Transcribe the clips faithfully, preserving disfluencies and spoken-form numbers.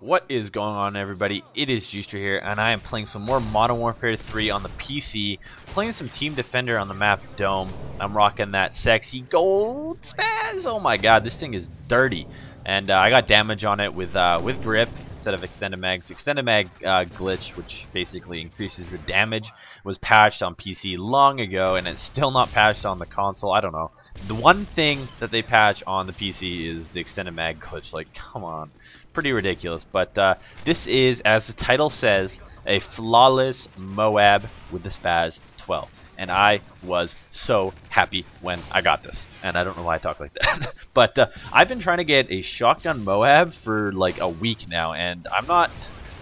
What is going on, everybody? It is Juicetra here, and I am playing some more Modern Warfare three on the P C, playing some Team Defender on the map Dome. I'm rocking that sexy gold spaz. Oh my god, this thing is dirty. And uh, I got damage on it with uh, with grip instead of extended mags. Extended mag uh, glitch, which basically increases the damage, was patched on P C long ago, and it's still not patched on the console. I don't know. The one thing that they patch on the P C is the extended mag glitch. Like, come on, pretty ridiculous. But uh, this is, as the title says, a flawless M O A B with the spaz twelve. And I was so happy when I got this. And I don't know why I talk like that. But uh, I've been trying to get a shotgun M O A B for like a week now. And I'm not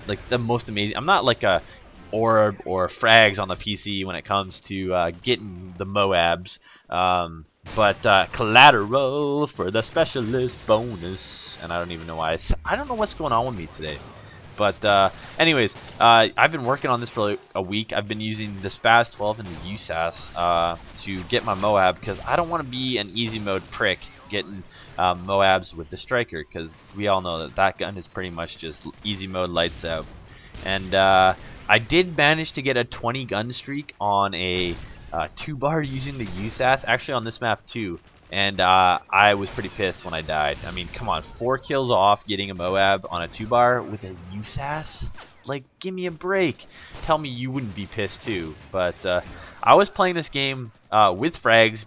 like the most amazing. I'm not like a orb or frags on the P C when it comes to uh, getting the M O A Bs. Um, but uh, collateral for the specialist bonus. And I don't even know why. I, I don't know what's going on with me today. But uh, anyways, uh, I've been working on this for like a week. I've been using the spaz twelve and the U S A S uh, to get my M O A B because I don't want to be an easy mode prick getting uh, M O A Bs with the Striker, because we all know that that gun is pretty much just easy mode lights out. And uh, I did manage to get a twenty gun streak on a uh, two bar using the U S A S, actually on this map too. And uh, I was pretty pissed when I died. I mean, come on, four kills off getting a M O A B on a two bar with a U S A S? Like, give me a break. Tell me you wouldn't be pissed too. But uh, I was playing this game uh, with frags,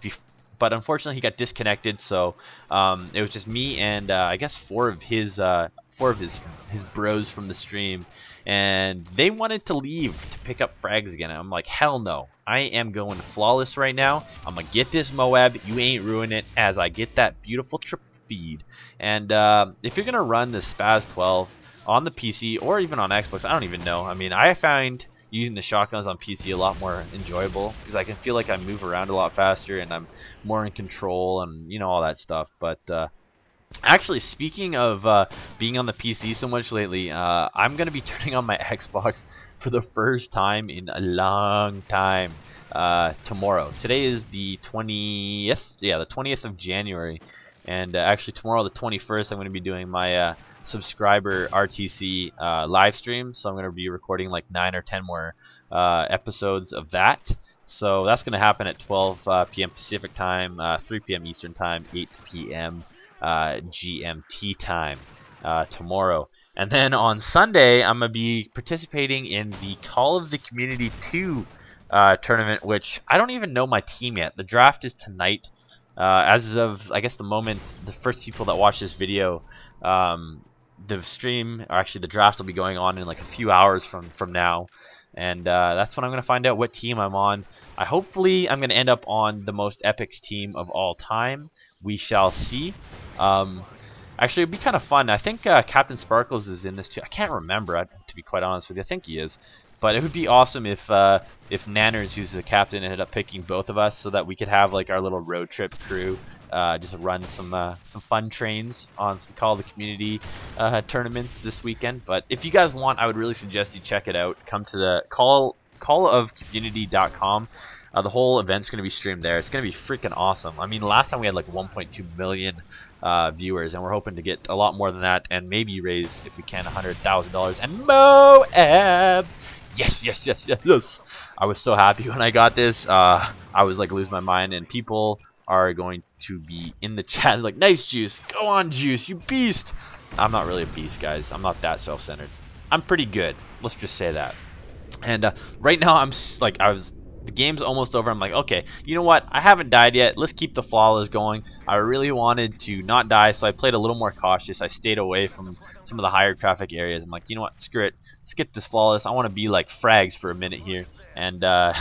but unfortunately he got disconnected, so um, it was just me and uh, I guess four of his uh, four of his his bros from the stream, and they wanted to leave to pick up frags again. And I'm like, hell no. I am going flawless right now. I'm going to get this M O A B. You ain't ruin it, as I get that beautiful trip feed. And uh, if you're going to run the spaz twelve on the P C or even on Xbox, I don't even know. I mean, I find using the shotguns on P C a lot more enjoyable because I can feel like I move around a lot faster and I'm more in control and, you know, all that stuff. But uh, actually, speaking of uh, being on the P C so much lately, uh, I'm going to be turning on my Xbox for the first time in a long time uh, tomorrow. Today is the twentieth, yeah, the twentieth of January, and uh, actually tomorrow, the twenty-first, I'm going to be doing my uh, subscriber R T C uh, live stream. So I'm going to be recording like nine or ten more uh, episodes of that. So that's going to happen at twelve P M Pacific time, uh, three P M Eastern time, eight P M uh, G M T time uh, tomorrow. And then on Sunday, I'm going to be participating in the Call of the Community two uh, tournament, which I don't even know my team yet. The draft is tonight. Uh, as of, I guess, the moment, the first people that watch this video, um, the stream, or actually the draft will be going on in like a few hours from, from now. And uh, that's when I'm going to find out what team I'm on. I hopefully I'm going to end up on the most epic team of all time. We shall see. Um, actually, it'd be kind of fun. I think uh, Captain Sparkles is in this too. I can't remember, I, to be quite honest with you. I think he is. But it would be awesome if uh, if Nanners, who's the captain, ended up picking both of us, so that we could have like our little road trip crew, uh, just run some uh, some fun trains on some Call of the Community uh, tournaments this weekend. But if you guys want, I would really suggest you check it out. Come to the call call of community dot com. Uh, the whole event's going to be streamed there. It's going to be freaking awesome. I mean, last time we had like one point two million uh, viewers, and we're hoping to get a lot more than that, and maybe raise, if we can, one hundred thousand dollars and M O A B. Yes, yes, yes, yes, yes. I was so happy when I got this. Uh, I was like losing my mind, and people are going to be in the chat like, nice Juice, go on Juice, you beast. I'm not really a beast, guys. I'm not that self-centered. I'm pretty good. Let's just say that. And uh, right now, I'm like, I was. The game's almost over. I'm like, okay, you know what? I haven't died yet. Let's keep the flawless going. I really wanted to not die, so I played a little more cautious. I stayed away from some of the higher traffic areas. I'm like, you know what? Screw it. Let's get this flawless. I want to be like frags for a minute here. And uh,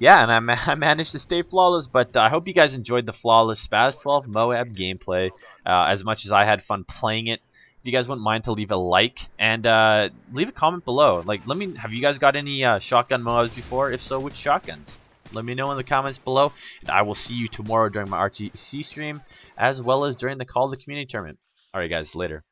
yeah, and I, ma I managed to stay flawless, but uh, I hope you guys enjoyed the flawless spaz twelve M O A B gameplay uh, as much as I had fun playing it. If you guys wouldn't mind to leave a like and uh, leave a comment below. Like, let me, have you guys got any uh, shotgun M O A Bs before? If so, which shotguns? Let me know in the comments below. And I will see you tomorrow during my R T C stream, as well as during the Call of the Community tournament. All right, guys, later.